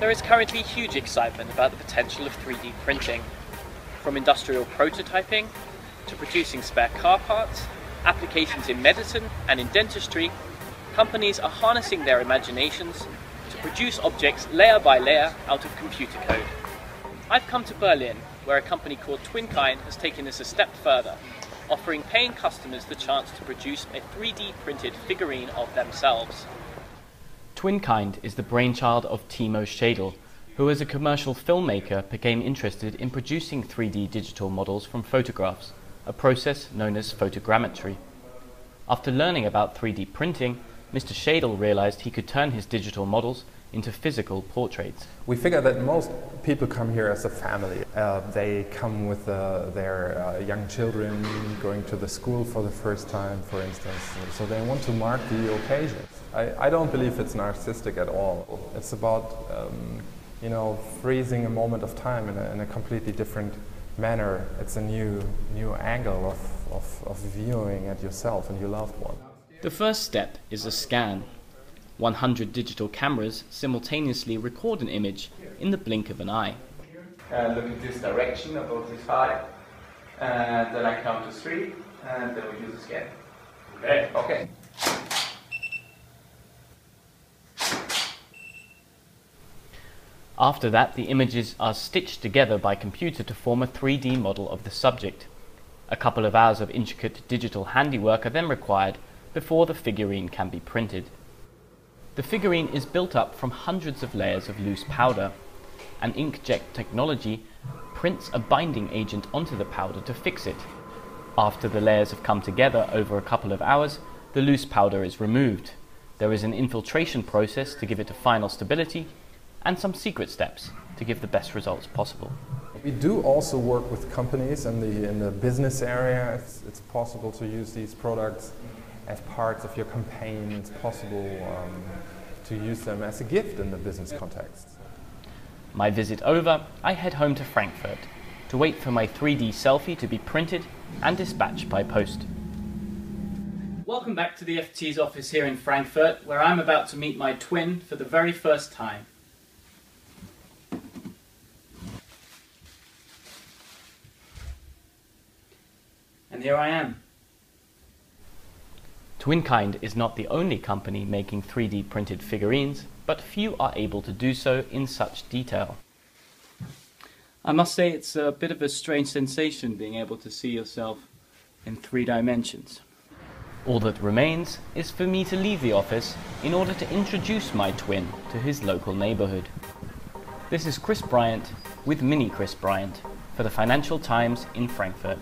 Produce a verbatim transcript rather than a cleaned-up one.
There is currently huge excitement about the potential of three D printing, from industrial prototyping to producing spare car parts, applications in medicine and in dentistry. Companies are harnessing their imaginations to produce objects layer by layer out of computer code. I've come to Berlin, where a company called TwinKind has taken this a step further, offering paying customers the chance to produce a three D printed figurine of themselves. TwinKind is the brainchild of Timo Schadel, who as a commercial filmmaker became interested in producing three D digital models from photographs, a process known as photogrammetry. After learning about three D printing, Mister Schadel realized he could turn his digital models into physical portraits. We figure that most people come here as a family. Uh, they come with uh, their uh, young children, going to the school for the first time, for instance. So they want to mark the occasion. I, I don't believe it's narcissistic at all. It's about, um, you know, freezing a moment of time in a, in a completely different manner. It's a new, new angle of, of, of viewing at yourself and your loved one. The first step is a scan. one hundred digital cameras simultaneously record an image in the blink of an eye. Uh, look at this direction, about this height, and then I count to three, and then we do the scan. Okay. Okay. After that, the images are stitched together by computer to form a three D model of the subject. A couple of hours of intricate digital handiwork are then required before the figurine can be printed. The figurine is built up from hundreds of layers of loose powder. An inkjet technology prints a binding agent onto the powder to fix it. After the layers have come together over a couple of hours, the loose powder is removed. There is an infiltration process to give it a final stability, and some secret steps to give the best results possible. We do also work with companies in the, in the business area. It's, it's possible to use these products as parts of your campaign. It's possible um, to use them as a gift in the business context. My visit over, I head home to Frankfurt to wait for my three D selfie to be printed and dispatched by post. Welcome back to the F T's office here in Frankfurt, where I'm about to meet my twin for the very first time. And here I am. TwinKind is not the only company making three D printed figurines, but few are able to do so in such detail. I must say it's a bit of a strange sensation being able to see yourself in three dimensions. All that remains is for me to leave the office in order to introduce my twin to his local neighborhood. This is Chris Bryant with Mini Chris Bryant for the Financial Times in Frankfurt.